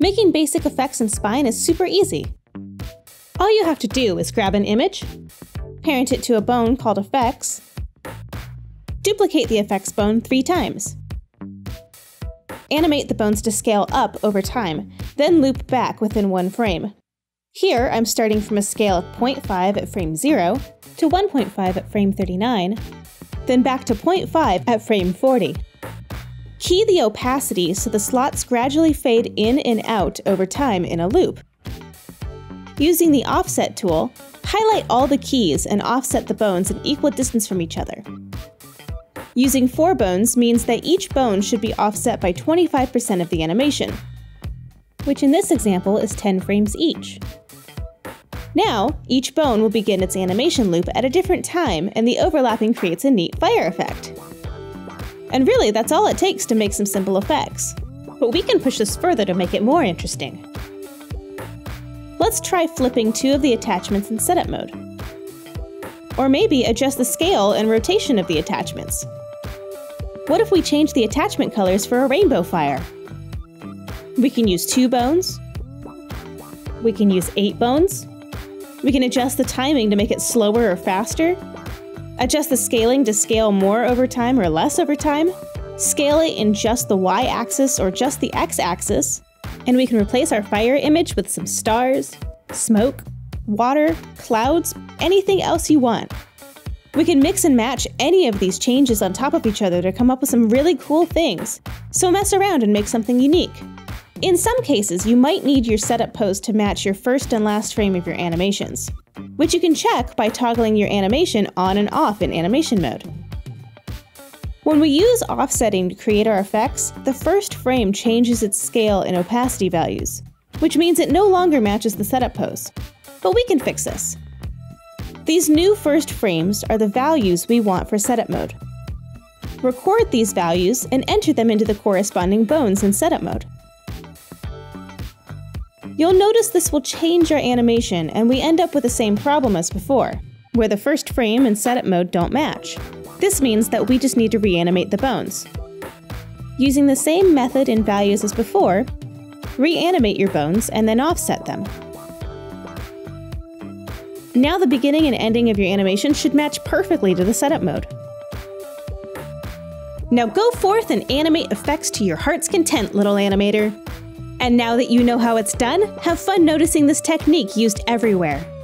Making basic effects in Spine is super easy. All you have to do is grab an image, parent it to a bone called effects, duplicate the effects bone 3 times. Animate the bones to scale up over time, then loop back within 1 frame. Here, I'm starting from a scale of 0.5 at frame 0 to 1.5 at frame 39, then back to 0.5 at frame 40. Key the opacity so the slots gradually fade in and out over time in a loop. Using the offset tool, highlight all the keys and offset the bones an equal distance from each other. Using 4 bones means that each bone should be offset by 25% of the animation, which in this example is 10 frames each. Now, each bone will begin its animation loop at a different time, and the overlapping creates a neat fire effect. And really, that's all it takes to make some simple effects. But we can push this further to make it more interesting. Let's try flipping 2 of the attachments in setup mode. Or maybe adjust the scale and rotation of the attachments. What if we change the attachment colors for a rainbow fire? We can use 2 bones. We can use 8 bones. We can adjust the timing to make it slower or faster. Adjust the scaling to scale more over time or less over time. Scale it in just the y-axis or just the x-axis. And we can replace our fire image with some stars, smoke, water, clouds, anything else you want. We can mix and match any of these changes on top of each other to come up with some really cool things, so mess around and make something unique. In some cases, you might need your setup pose to match your first and last frame of your animations, which you can check by toggling your animation on and off in animation mode. When we use offsetting to create our effects, the first frame changes its scale and opacity values, which means it no longer matches the setup pose. But we can fix this. These new first frames are the values we want for setup mode. Record these values and enter them into the corresponding bones in setup mode. You'll notice this will change our animation and we end up with the same problem as before, where the first frame and setup mode don't match. This means that we just need to reanimate the bones. Using the same method and values as before, reanimate your bones and then offset them. Now the beginning and ending of your animation should match perfectly to the setup mode. Now go forth and animate effects to your heart's content, little animator. And now that you know how it's done, have fun noticing this technique used everywhere.